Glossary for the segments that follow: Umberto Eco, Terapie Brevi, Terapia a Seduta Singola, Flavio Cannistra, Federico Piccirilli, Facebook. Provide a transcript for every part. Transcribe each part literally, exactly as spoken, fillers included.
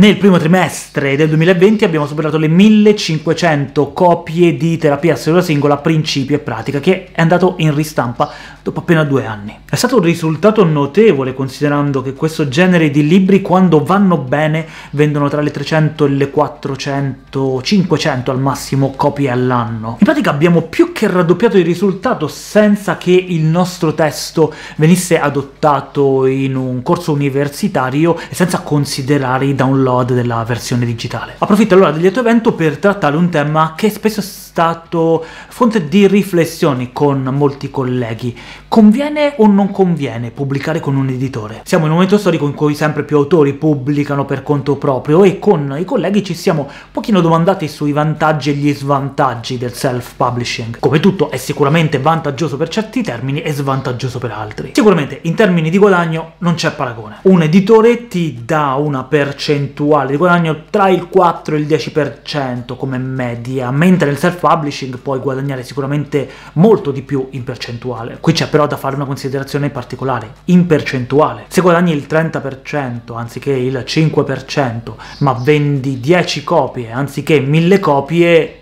Nel primo trimestre del duemilaventi abbiamo superato le millecinquecento copie di Terapia a Seduta Singola, Principi e Pratica, che è andato in ristampa dopo appena due anni. È stato un risultato notevole, considerando che questo genere di libri, quando vanno bene, vendono tra le trecento e le quattrocento, cinquecento al massimo copie all'anno. In pratica abbiamo più che raddoppiato il risultato senza che il nostro testo venisse adottato in un corso universitario e senza considerare i download della versione digitale. Approfitto allora del lieto evento per trattare un tema che spesso è stato fonte di riflessioni con molti colleghi. Conviene o non conviene pubblicare con un editore? Siamo in un momento storico in cui sempre più autori pubblicano per conto proprio e con i colleghi ci siamo un pochino domandati sui vantaggi e gli svantaggi del self-publishing. Come tutto è sicuramente vantaggioso per certi termini e svantaggioso per altri. Sicuramente in termini di guadagno non c'è paragone. Un editore ti dà una percentuale di guadagno tra il quattro e il dieci per cento come media, mentre nel self-publishing puoi guadagnare sicuramente molto di più in percentuale. Qui c'è però da fare una considerazione particolare: in percentuale. Se guadagni il trenta per cento anziché il cinque per cento, ma vendi dieci copie anziché mille copie,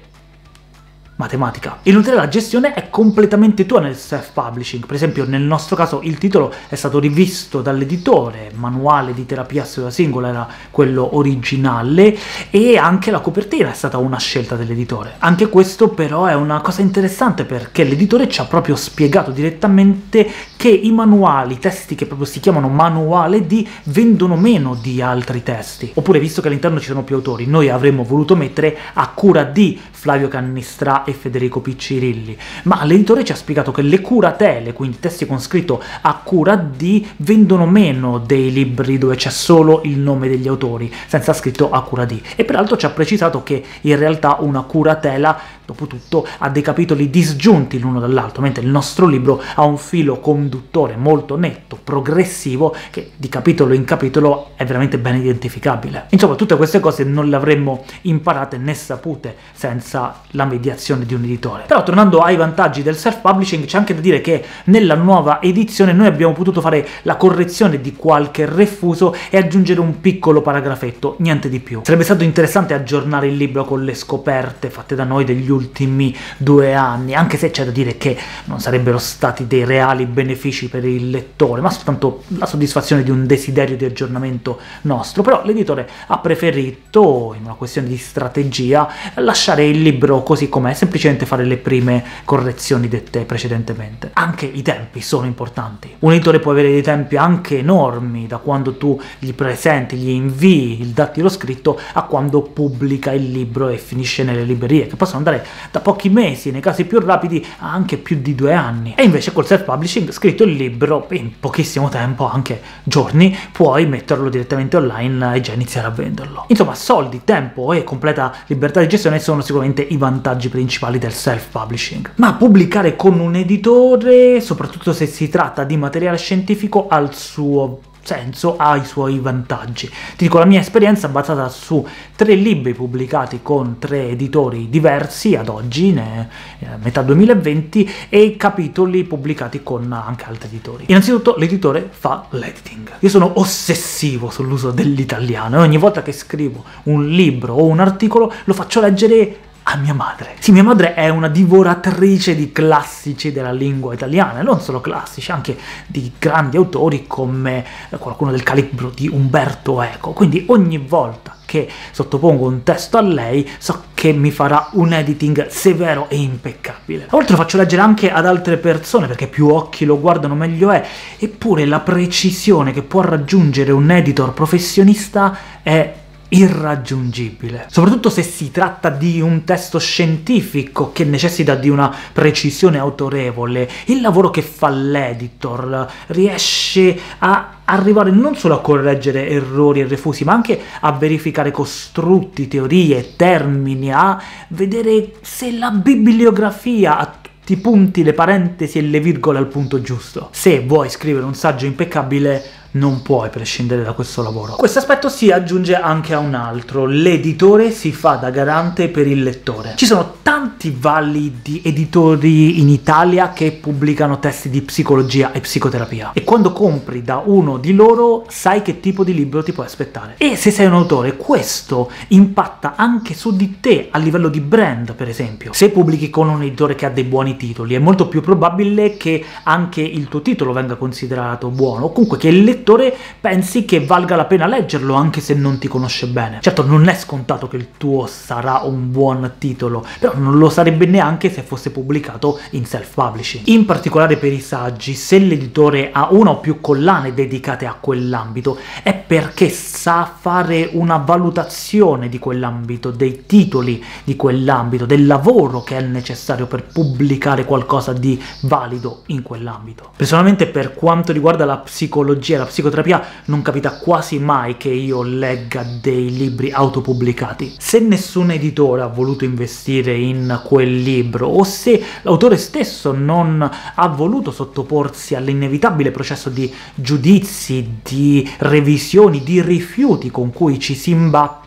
matematica. Inoltre la gestione è completamente tua nel self-publishing. Per esempio nel nostro caso il titolo è stato rivisto dall'editore, manuale di Terapia a Seduta Singola era quello originale, e anche la copertina è stata una scelta dell'editore. Anche questo però è una cosa interessante, perché l'editore ci ha proprio spiegato direttamente che i manuali, i testi che proprio si chiamano manuale di, vendono meno di altri testi. Oppure, visto che all'interno ci sono più autori, noi avremmo voluto mettere A cura di Flavio Cannistra e Federico Piccirilli, ma l'editore ci ha spiegato che le curatele, quindi testi con scritto a cura di, vendono meno dei libri dove c'è solo il nome degli autori, senza scritto a cura di. E peraltro ci ha precisato che in realtà una curatela, dopo tutto, ha dei capitoli disgiunti l'uno dall'altro, mentre il nostro libro ha un filo conduttore molto netto, progressivo, che di capitolo in capitolo è veramente ben identificabile. Insomma, tutte queste cose non le avremmo imparate né sapute senza la mediazione di un editore. Però tornando ai vantaggi del self-publishing, c'è anche da dire che nella nuova edizione noi abbiamo potuto fare la correzione di qualche refuso e aggiungere un piccolo paragrafetto, niente di più. Sarebbe stato interessante aggiornare il libro con le scoperte fatte da noi degli ultimi due anni, anche se c'è da dire che non sarebbero stati dei reali benefici per il lettore, ma soltanto la soddisfazione di un desiderio di aggiornamento nostro. Però l'editore ha preferito, in una questione di strategia, lasciare il libro così com'è, semplicemente fare le prime correzioni dette precedentemente. Anche i tempi sono importanti. Un editore può avere dei tempi anche enormi, da quando tu gli presenti, gli invii il dattilo scritto a quando pubblica il libro e finisce nelle librerie, che possono andare da pochi mesi, nei casi più rapidi, a anche più di due anni. E invece col self-publishing, scritto il libro in pochissimo tempo, anche giorni, puoi metterlo direttamente online e già iniziare a venderlo. Insomma, soldi, tempo e completa libertà di gestione sono sicuramente i vantaggi principali del self-publishing. Ma pubblicare con un editore, soprattutto se si tratta di materiale scientifico, ha il suo senso, ha i suoi vantaggi. Ti dico la mia esperienza basata su tre libri pubblicati con tre editori diversi ad oggi, ne, eh, metà duemilaventi, e capitoli pubblicati con anche altri editori. Innanzitutto l'editore fa l'editing. Io sono ossessivo sull'uso dell'italiano e ogni volta che scrivo un libro o un articolo lo faccio leggere a mia madre. Sì, mia madre è una divoratrice di classici della lingua italiana, e non solo classici, anche di grandi autori come qualcuno del calibro di Umberto Eco. Quindi ogni volta che sottopongo un testo a lei so che mi farà un editing severo e impeccabile. Oltre lo faccio leggere anche ad altre persone, perché più occhi lo guardano meglio è, eppure la precisione che può raggiungere un editor professionista è irraggiungibile, soprattutto se si tratta di un testo scientifico che necessita di una precisione autorevole. Il lavoro che fa l'editor riesce a arrivare non solo a correggere errori e refusi, ma anche a verificare costrutti, teorie, termini, a vedere se la bibliografia ha i punti, le parentesi e le virgole al punto giusto. Se vuoi scrivere un saggio impeccabile, non puoi prescindere da questo lavoro. Questo aspetto si aggiunge anche a un altro: l'editore si fa da garante per il lettore. Ci sono tanti validi editori in Italia che pubblicano testi di psicologia e psicoterapia, e quando compri da uno di loro sai che tipo di libro ti puoi aspettare. E se sei un autore, questo impatta anche su di te a livello di brand, per esempio. Se pubblichi con un editore che ha dei buoni titoli, è molto più probabile che anche il tuo titolo venga considerato buono, o comunque che il lettore pensi che valga la pena leggerlo anche se non ti conosce bene. Certo, non è scontato che il tuo sarà un buon titolo, però non lo sarebbe neanche se fosse pubblicato in self-publishing. In particolare per i saggi, se l'editore ha una o più collane dedicate a quell'ambito, è perché sa fare una valutazione di quell'ambito, dei titoli di quell'ambito, del lavoro che è necessario per pubblicare qualcosa di valido in quell'ambito. Personalmente, per quanto riguarda la psicologia e la psicoterapia, non capita quasi mai che io legga dei libri autopubblicati. Se nessun editore ha voluto investire in quel libro, o se l'autore stesso non ha voluto sottoporsi all'inevitabile processo di giudizi, di revisioni, di rifiuti con cui ci si imbatte,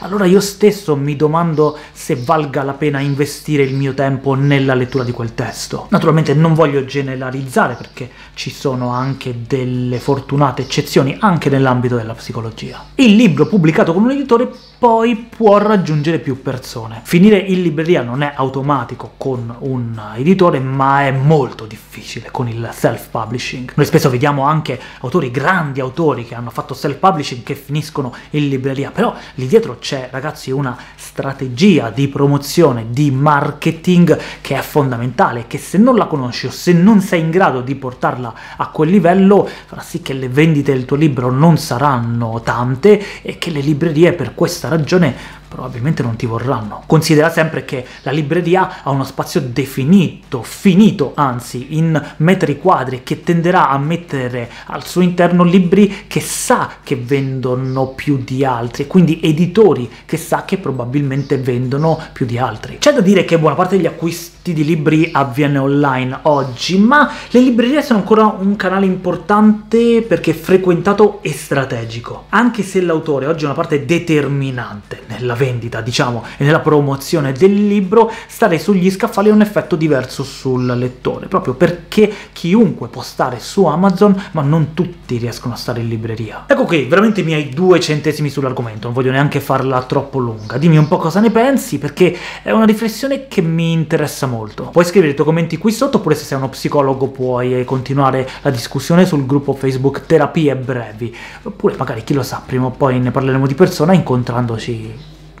allora io stesso mi domando se valga la pena investire il mio tempo nella lettura di quel testo. Naturalmente non voglio generalizzare, perché ci sono anche delle fortunate eccezioni anche nell'ambito della psicologia. Il libro pubblicato con un editore poi può raggiungere più persone. Finire in libreria non è automatico con un editore, ma è molto difficile con il self-publishing. Noi spesso vediamo anche autori, grandi autori che hanno fatto self-publishing, che finiscono in libreria, però lì dietro c'è, ragazzi, una strategia di promozione, di marketing che è fondamentale, che se non la conosci o se non sei in grado di portarla a quel livello, farà sì che le vendite del tuo libro non saranno tante e che le librerie, per questa ragione, probabilmente non ti vorranno. Considera sempre che la libreria ha uno spazio definito, finito anzi, in metri quadri, che tenderà a mettere al suo interno libri che sa che vendono più di altri, quindi editori che sa che probabilmente vendono più di altri. C'è da dire che buona parte degli acquisti di libri avviene online oggi, ma le librerie sono ancora un canale importante perché frequentato e strategico. Anche se l'autore oggi è una parte determinante nella vendita, diciamo, e nella promozione del libro, stare sugli scaffali ha un effetto diverso sul lettore, proprio perché chiunque può stare su Amazon, ma non tutti riescono a stare in libreria. Ecco qui, veramente i miei due centesimi sull'argomento, non voglio neanche farla troppo lunga. Dimmi un po' cosa ne pensi, perché è una riflessione che mi interessa molto. Molto. Puoi scrivere i tuoi commenti qui sotto, oppure se sei uno psicologo puoi continuare la discussione sul gruppo Facebook Terapie Brevi, oppure magari, chi lo sa, prima o poi ne parleremo di persona incontrandoci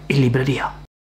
in libreria.